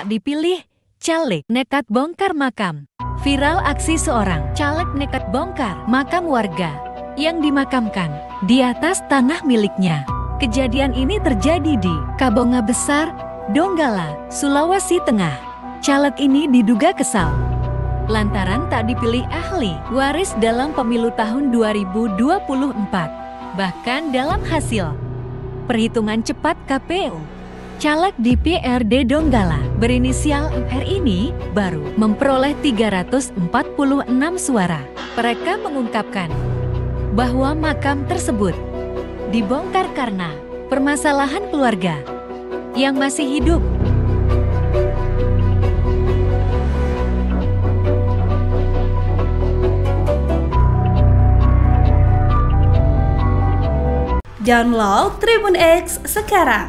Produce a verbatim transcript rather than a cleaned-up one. tak dipilih, caleg nekat bongkar makam. Viral aksi seorang caleg nekat bongkar makam warga yang dimakamkan di atas tanah miliknya. Kejadian ini terjadi di Kabonga Besar, Donggala, Sulawesi Tengah. Caleg ini diduga kesal lantaran tak dipilih ahli waris dalam pemilu tahun dua ribu dua puluh empat. Bahkan dalam hasil perhitungan cepat K P U, caleg D P R D Donggala berinisial M R ini baru memperoleh tiga ratus empat puluh enam suara. Mereka mengungkapkan bahwa makam tersebut dibongkar karena permasalahan keluarga yang masih hidup. Download TribunX sekarang.